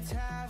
Let's have